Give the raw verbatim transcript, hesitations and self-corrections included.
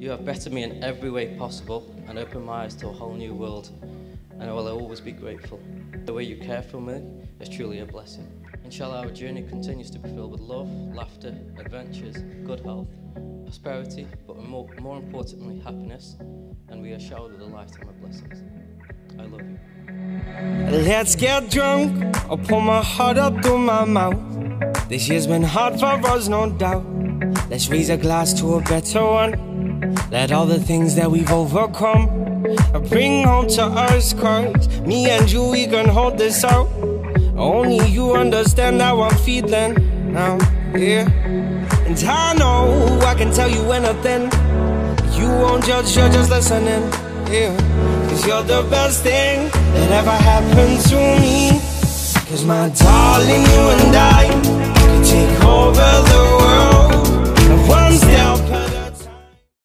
You have bettered me in every way possible and opened my eyes to a whole new world, and I will always be grateful. The way you care for me is truly a blessing. Inshallah, our journey continues to be filled with love, laughter, adventures, good health, prosperity, but more, more importantly, happiness, and we are showered with a lifetime of blessings. I love you. Let's get drunk. I'll pull my heart up through my mouth. This year's been hard for us, no doubt. Let's raise a glass to a better one. Let all the things that we've overcome bring home to us, cause me and you, we can hold this out. Only you understand how I'm feeling now, yeah. And I know I can tell you anything. You won't judge, you're just listening, yeah. Cause you're the best thing that ever happened to me. Cause my darling, you and I could take over the world. And one step